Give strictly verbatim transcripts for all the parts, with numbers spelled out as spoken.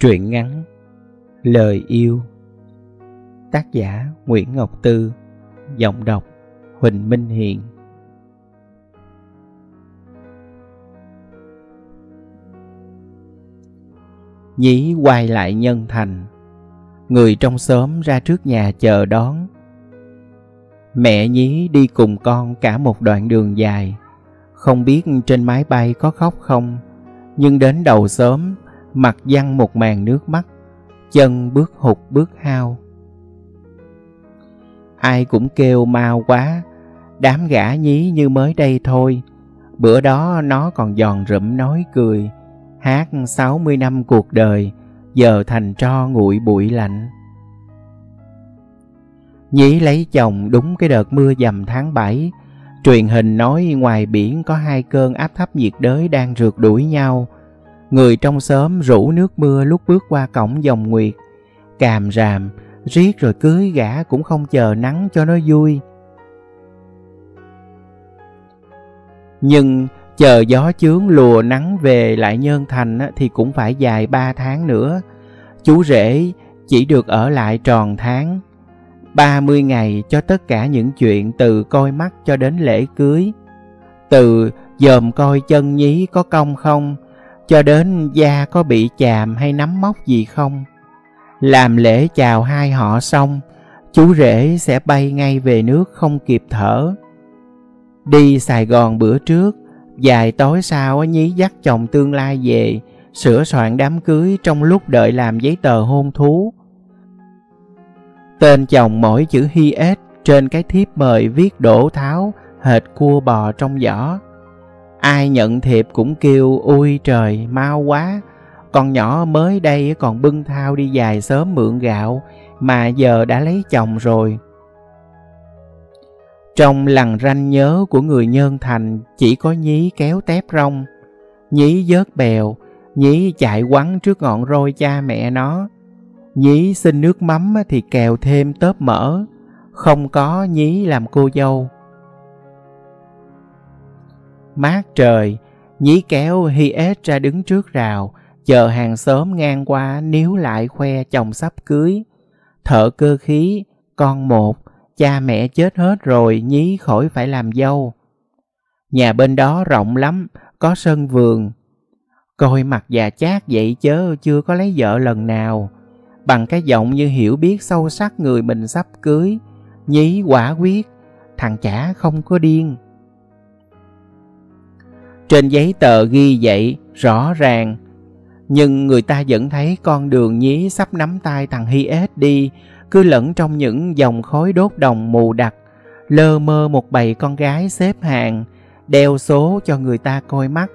Truyện ngắn Lời Yêu, tác giả Nguyễn Ngọc Tư, giọng đọc Huỳnh Minh Hiền. Nhí quay lại Nhân Thành, người trong xóm ra trước nhà chờ đón. Mẹ Nhí đi cùng con cả một đoạn đường dài, không biết trên máy bay có khóc không, nhưng đến đầu xóm mặt văng một màn nước mắt, chân bước hụt bước hao. Ai cũng kêu mau quá, đám gã Nhí như mới đây thôi, bữa đó nó còn giòn rụm nói cười, hát sáu mươi năm cuộc đời, giờ thành tro nguội bụi lạnh. Nhí lấy chồng đúng cái đợt mưa dầm tháng bảy, truyền hình nói ngoài biển có hai cơn áp thấp nhiệt đới đang rượt đuổi nhau. Người trong xóm rủ nước mưa lúc bước qua cổng Dòng Nguyệt, càm ràm, riết rồi cưới gã cũng không chờ nắng cho nó vui. Nhưng chờ gió chướng lùa nắng về lại Nhân Thành thì cũng phải dài ba tháng nữa. Chú rể chỉ được ở lại tròn tháng, ba mươi ngày cho tất cả những chuyện từ coi mắt cho đến lễ cưới, từ dòm coi chân Nhí có cong không, cho đến da có bị chàm hay nắm móc gì không. Làm lễ chào hai họ xong, chú rể sẽ bay ngay về nước không kịp thở. Đi Sài Gòn bữa trước, vài tối sau Nhí dắt chồng tương lai về, sửa soạn đám cưới trong lúc đợi làm giấy tờ hôn thú. Tên chồng mỗi chữ Hi S trên cái thiếp mời viết đổ tháo, hệt cua bò trong giỏ. Ai nhận thiệp cũng kêu ôi trời mau quá, con nhỏ mới đây còn bưng thao đi dài sớm mượn gạo mà giờ đã lấy chồng rồi. Trong lằn ranh nhớ của người Nhân Thành chỉ có Nhí kéo tép rong, Nhí vớt bèo, Nhí chạy quắn trước ngọn roi cha mẹ nó, Nhí xin nước mắm thì kèo thêm tớp mỡ, không có Nhí làm cô dâu. Mát trời, Nhí kéo Hi S ra đứng trước rào, chờ hàng xóm ngang qua níu lại khoe chồng sắp cưới. Thợ cơ khí, con một, cha mẹ chết hết rồi, Nhí khỏi phải làm dâu. Nhà bên đó rộng lắm, có sân vườn. Coi mặt già chát vậy chớ chưa có lấy vợ lần nào. Bằng cái giọng như hiểu biết sâu sắc người mình sắp cưới, Nhí quả quyết, thằng chả không có điên. Trên giấy tờ ghi vậy rõ ràng, nhưng người ta vẫn thấy con đường Nhí sắp nắm tay thằng Hi S đi cứ lẫn trong những dòng khói đốt đồng mù đặc, lơ mơ một bầy con gái xếp hàng đeo số cho người ta coi mắt.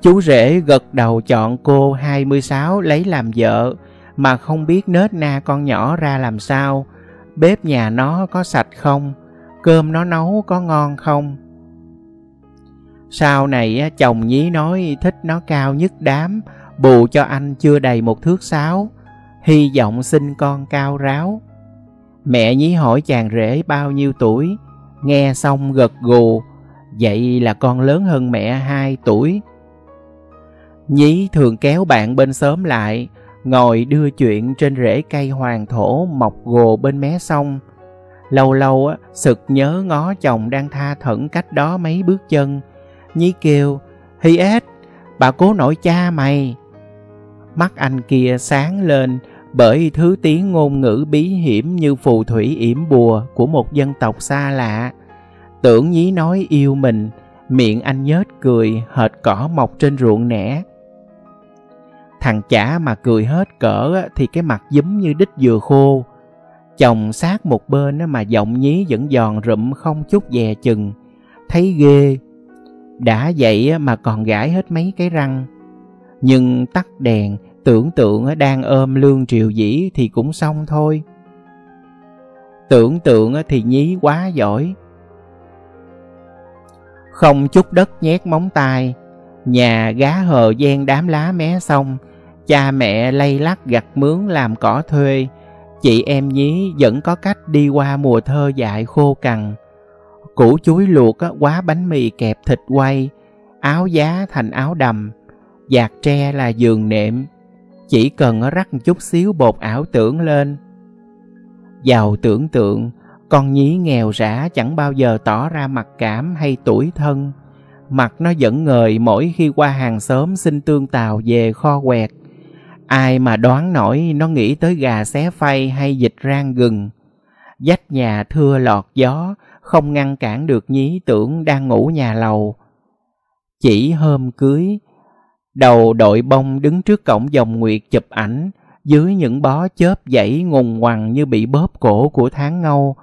Chú rể gật đầu chọn cô hai mươi sáu lấy làm vợ mà không biết nết na con nhỏ ra làm sao, bếp nhà nó có sạch không, cơm nó nấu có ngon không. Sau này chồng Nhí nói thích nó cao nhất đám, bù cho anh chưa đầy một thước sáu, hy vọng sinh con cao ráo. Mẹ Nhí hỏi chàng rể bao nhiêu tuổi, nghe xong gật gù, vậy là con lớn hơn mẹ hai tuổi. Nhí thường kéo bạn bên xóm lại, ngồi đưa chuyện trên rễ cây hoàng thổ mọc gồ bên mé sông. Lâu lâu sực nhớ ngó chồng đang tha thẩn cách đó mấy bước chân, Nhí kêu Hi S, bà cố nội cha mày. Mắt anh kia sáng lên bởi thứ tiếng ngôn ngữ bí hiểm như phù thủy yểm bùa của một dân tộc xa lạ. Tưởng Nhí nói yêu mình, miệng anh nhếch cười hệt cỏ mọc trên ruộng nẻ. Thằng chả mà cười hết cỡ thì cái mặt dính như đít dừa khô. Chồng sát một bên mà giọng Nhí vẫn giòn rụm không chút dè chừng, thấy ghê. Đã vậy mà còn gãi hết mấy cái răng. Nhưng tắt đèn, tưởng tượng đang ôm Lương Triều Dĩ thì cũng xong thôi. Tưởng tượng thì Nhí quá giỏi, không chút đất nhét móng tay. Nhà gá hờ ven đám lá mé sông, cha mẹ lay lắt gặt mướn làm cỏ thuê. Chị em Nhí vẫn có cách đi qua mùa thơ dại khô cằn. Củ chuối luộc quá bánh mì kẹp thịt quay, áo giá thành áo đầm, vạt tre là giường nệm. Chỉ cần rắc chút xíu bột ảo tưởng lên. Giàu tưởng tượng, con nhí nghèo rã chẳng bao giờ tỏ ra mặc cảm hay tủi thân. Mặt nó vẫn ngời mỗi khi qua hàng xóm xin tương tàu về kho quẹt. Ai mà đoán nổi nó nghĩ tới gà xé phay hay vịt rang gừng. Vách nhà thưa lọt gió, không ngăn cản được nhí tưởng đang ngủ nhà lầu. Chỉ hôm cưới, đầu đội bông đứng trước cổng Dòng Nguyệt chụp ảnh, dưới những bó chớp dãy ngùng ngoằng như bị bóp cổ của tháng ngâu.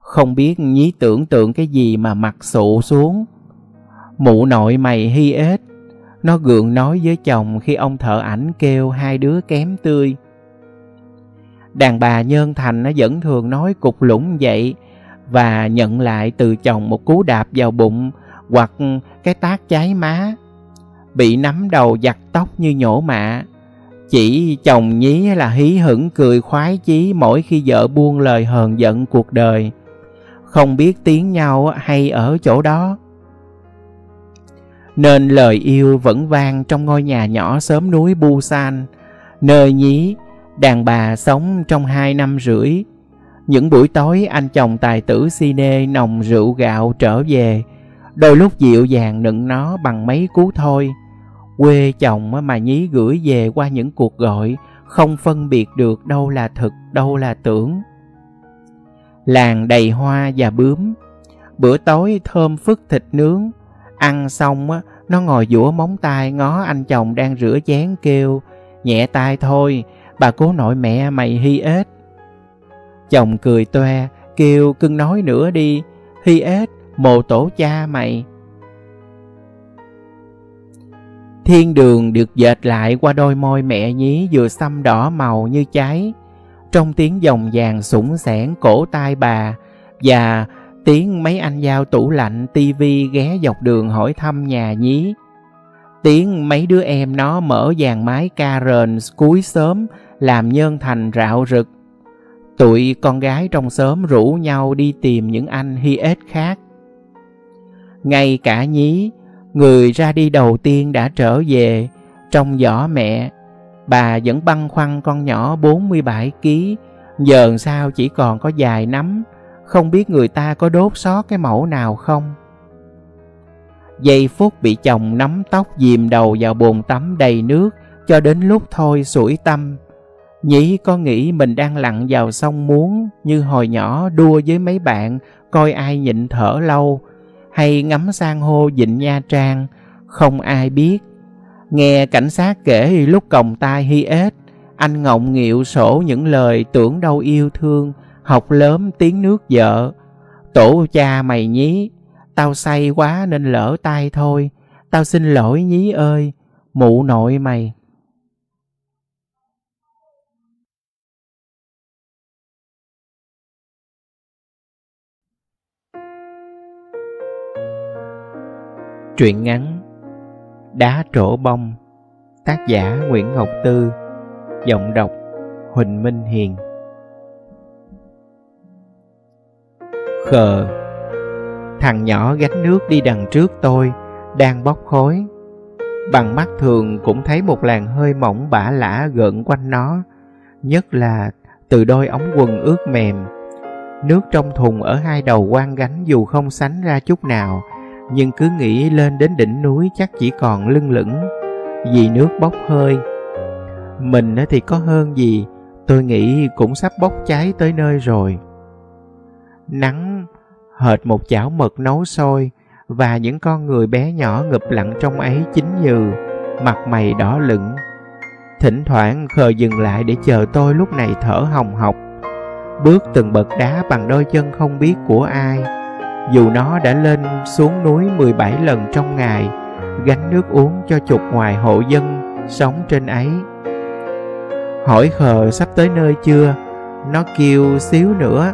Không biết nhí tưởng tượng cái gì mà mặt sụ xuống. Mụ nội mày hi ếch, nó gượng nói với chồng khi ông thợ ảnh kêu hai đứa kém tươi. Đàn bà Nhân Thành nó vẫn thường nói cục lũng vậy, và nhận lại từ chồng một cú đạp vào bụng hoặc cái tát cháy má. Bị nắm đầu giặt tóc như nhổ mạ. Chỉ chồng nhí là hí hửng cười khoái chí mỗi khi vợ buông lời hờn giận cuộc đời. Không biết tiếng nhau hay ở chỗ đó. Nên lời yêu vẫn vang trong ngôi nhà nhỏ xóm núi Busan, nơi nhí, đàn bà sống trong hai năm rưỡi. Những buổi tối anh chồng tài tử cine nồng rượu gạo trở về, đôi lúc dịu dàng nựng nó bằng mấy cú thôi. Quê chồng mà nhí gửi về qua những cuộc gọi, không phân biệt được đâu là thực, đâu là tưởng. Làng đầy hoa và bướm, bữa tối thơm phức thịt nướng. Ăn xong, nó ngồi dũa móng tay ngó anh chồng đang rửa chén kêu, nhẹ tay thôi, bà cố nội mẹ mày hi ếch. Chồng cười toe, kêu cưng nói nữa đi, hi ếch, mồ tổ cha mày. Thiên đường được dệt lại qua đôi môi mẹ nhí vừa xăm đỏ màu như cháy, trong tiếng dòng vàng sủng sẻn cổ tai bà và tiếng mấy anh giao tủ lạnh tivi ghé dọc đường hỏi thăm nhà nhí. Tiếng mấy đứa em nó mở dàn máy ca rền cuối xóm làm Nhân Thành rạo rực. Tụi con gái trong xóm rủ nhau đi tìm những anh hi ếch khác. Ngay cả nhí, người ra đi đầu tiên đã trở về, trong giỏ mẹ. Bà vẫn băn khoăn con nhỏ bốn mươi bảy ký, giờ sao chỉ còn có vài nắm. Không biết người ta có đốt sót cái mẫu nào không. Giây phút bị chồng nắm tóc dìm đầu vào bồn tắm đầy nước cho đến lúc thôi sủi tâm. Nhí có nghĩ mình đang lặn vào sông muốn như hồi nhỏ đua với mấy bạn coi ai nhịn thở lâu, hay ngắm san hô vịnh Nha Trang, không ai biết. Nghe cảnh sát kể lúc còng tai hi ếch, anh ngọng nghịu sổ những lời tưởng đâu yêu thương, học lớn tiếng nước vợ. Tổ cha mày nhí, tao say quá nên lỡ tay thôi, tao xin lỗi nhí ơi, mụ nội mày. Truyện ngắn Đá trổ bông, tác giả Nguyễn Ngọc Tư, giọng đọc Huỳnh Minh Hiền. Khờ, thằng nhỏ gánh nước đi đằng trước tôi, đang bốc khói. Bằng mắt thường cũng thấy một làn hơi mỏng bả lả gợn quanh nó, nhất là từ đôi ống quần ướt mềm. Nước trong thùng ở hai đầu quang gánh dù không sánh ra chút nào, nhưng cứ nghĩ lên đến đỉnh núi chắc chỉ còn lưng lửng, vì nước bốc hơi. Mình thì có hơn gì, tôi nghĩ cũng sắp bốc cháy tới nơi rồi. Nắng hệt một chảo mực nấu sôi, và những con người bé nhỏ ngụp lặn trong ấy chín nhừ, mặt mày đỏ lửng. Thỉnh thoảng Khờ dừng lại để chờ tôi, lúc này thở hồng hộc, bước từng bậc đá bằng đôi chân không biết của ai. Dù nó đã lên xuống núi mười bảy lần trong ngày, gánh nước uống cho chục ngoài hộ dân sống trên ấy. Hỏi Khờ sắp tới nơi chưa, nó kêu xíu nữa.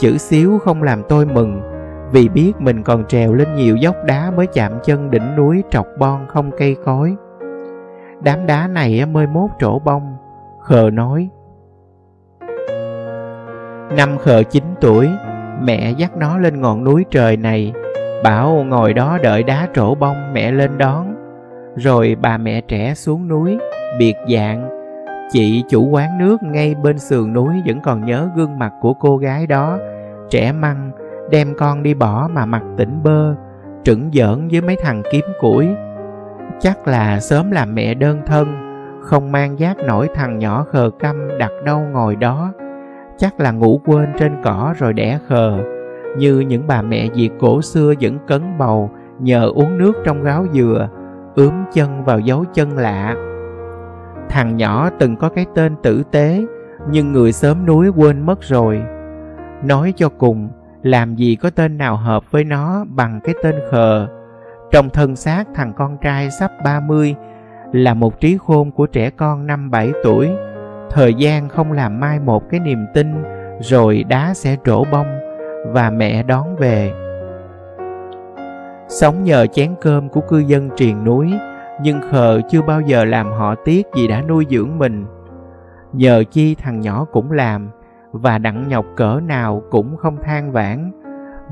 Chữ xíu không làm tôi mừng, vì biết mình còn trèo lên nhiều dốc đá mới chạm chân đỉnh núi trọc bon không cây cối. Đám đá này mới mốt trổ bông, Khờ nói. Năm Khờ chín tuổi, mẹ dắt nó lên ngọn núi trời này, bảo ngồi đó đợi đá trổ bông mẹ lên đón. Rồi bà mẹ trẻ xuống núi, biệt dạng, Chị chủ quán nước ngay bên sườn núi vẫn còn nhớ gương mặt của cô gái đó, trẻ măng, đem con đi bỏ mà mặt tỉnh bơ, trửng giỡn với mấy thằng kiếm củi. Chắc là sớm làm mẹ đơn thân, không mang vác nổi thằng nhỏ khờ câm đặt đâu ngồi đó. Chắc là ngủ quên trên cỏ rồi đẻ khờ, như những bà mẹ Việt cổ xưa vẫn cấn bầu nhờ uống nước trong gáo dừa, ướm chân vào dấu chân lạ. Thằng nhỏ từng có cái tên tử tế, nhưng người xóm núi quên mất rồi. Nói cho cùng, làm gì có tên nào hợp với nó bằng cái tên khờ. Trong thân xác thằng con trai sắp ba mươi là một trí khôn của trẻ con năm bảy tuổi. Thời gian không làm mai một cái niềm tin, rồi đá sẽ trổ bông và mẹ đón về. Sống nhờ chén cơm của cư dân triền núi, nhưng khờ chưa bao giờ làm họ tiếc vì đã nuôi dưỡng mình. Nhờ chi thằng nhỏ cũng làm, và đặng nhọc cỡ nào cũng không than vãn.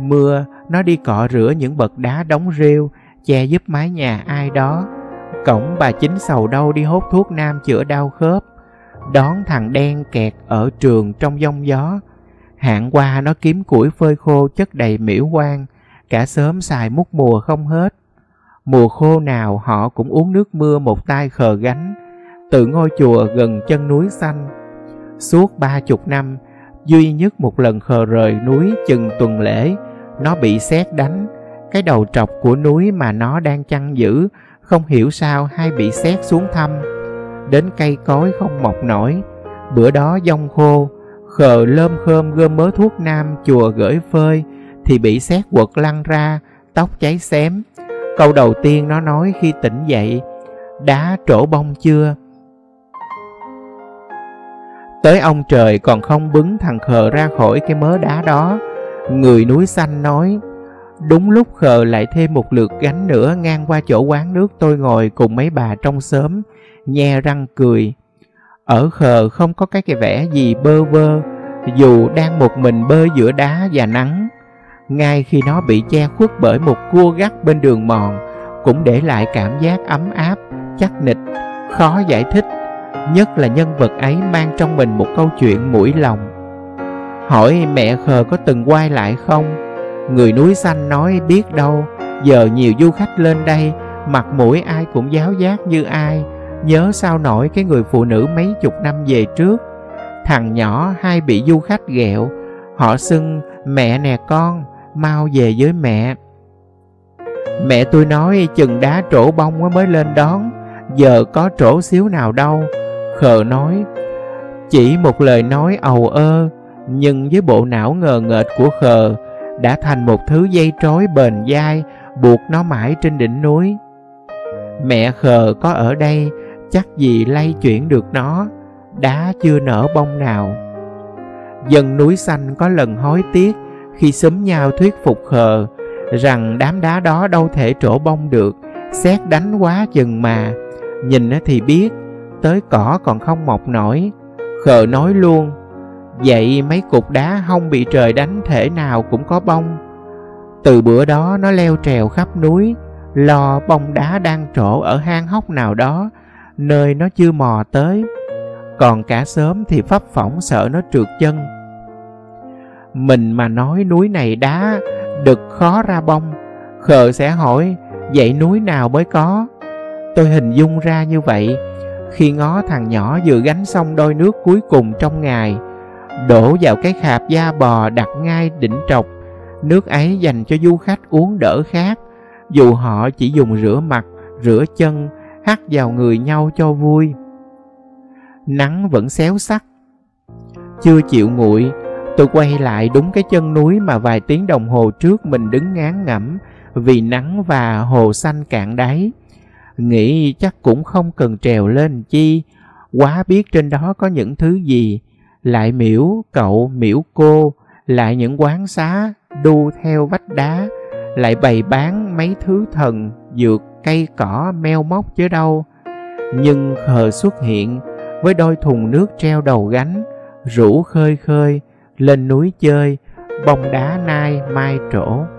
Mưa, nó đi cọ rửa những bậc đá đóng rêu, che giúp mái nhà ai đó. Cổng bà Chính sầu đâu đi hốt thuốc nam chữa đau khớp. Đón thằng đen kẹt ở trường trong giông gió. Hạn qua nó kiếm củi phơi khô chất đầy miễu quang, cả xóm xài múc mùa không hết. Mùa khô nào họ cũng uống nước mưa một tay khờ gánh, từ ngôi chùa gần chân núi xanh. Suốt ba chục năm, duy nhất một lần khờ rời núi chừng tuần lễ, nó bị sét đánh. Cái đầu trọc của núi mà nó đang chăn giữ, không hiểu sao hay bị sét xuống thăm. Đến cây cối không mọc nổi. Bữa đó giông khô, khờ lơm khơm gom mớ thuốc nam chùa gửi phơi, thì bị sét quật lăn ra, tóc cháy xém. Câu đầu tiên nó nói khi tỉnh dậy: đá trổ bông chưa? Tới ông trời còn không bứng thằng khờ ra khỏi cái mớ đá đó. Người núi xanh nói. Đúng lúc khờ lại thêm một lượt gánh nữa ngang qua chỗ quán nước tôi ngồi cùng mấy bà trong xóm, nhe răng cười. Ở khờ không có cái cái vẻ gì bơ vơ, dù đang một mình bơi giữa đá và nắng. Ngay khi nó bị che khuất bởi một cua gắt bên đường mòn, cũng để lại cảm giác ấm áp, chắc nịch, khó giải thích. Nhất là nhân vật ấy mang trong mình một câu chuyện mũi lòng. Hỏi mẹ khờ có từng quay lại không? Người núi xanh nói biết đâu, giờ nhiều du khách lên đây, mặt mũi ai cũng giáo giác như ai, nhớ sao nổi cái người phụ nữ mấy chục năm về trước. Thằng nhỏ hay bị du khách ghẹo, họ xưng mẹ nè con, mau về với mẹ. Mẹ tôi nói chừng đá trổ bông mới lên đón, giờ có trổ xíu nào đâu. Khờ nói. Chỉ một lời nói ầu ơ, nhưng với bộ não ngờ nghệch của khờ, đã thành một thứ dây trói bền dai, buộc nó mãi trên đỉnh núi. Mẹ khờ có ở đây, chắc gì lay chuyển được nó. Đá chưa nở bông nào. Dân núi xanh có lần hối tiếc khi xúm nhau thuyết phục khờ rằng đám đá đó đâu thể trổ bông được, sét đánh quá chừng mà. Nhìn thì biết, tới cỏ còn không mọc nổi. Khờ nói luôn. Vậy mấy cục đá không bị trời đánh thể nào cũng có bông. Từ bữa đó nó leo trèo khắp núi, lo bông đá đang trổ ở hang hốc nào đó, nơi nó chưa mò tới. Còn cả xóm thì phấp phỏng sợ nó trượt chân. Mình mà nói núi này đá đực khó ra bông, khờ sẽ hỏi vậy núi nào mới có. Tôi hình dung ra như vậy khi ngó thằng nhỏ vừa gánh xong đôi nước cuối cùng trong ngày, đổ vào cái khạp da bò đặt ngay đỉnh trọc. Nước ấy dành cho du khách uống đỡ khát, dù họ chỉ dùng rửa mặt, rửa chân, hắt vào người nhau cho vui. Nắng vẫn xéo sắc, chưa chịu nguội. Tôi quay lại đúng cái chân núi mà vài tiếng đồng hồ trước mình đứng ngán ngẩm vì nắng và hồ xanh cạn đáy. Nghĩ chắc cũng không cần trèo lên chi, quá biết trên đó có những thứ gì. Lại miễu cậu miễu cô, lại những quán xá đu theo vách đá, lại bày bán mấy thứ thần dược cây cỏ meo móc chứ đâu. Nhưng khờ xuất hiện với đôi thùng nước treo đầu gánh, rủ khơi khơi lên núi chơi, bông đá nai mai trổ.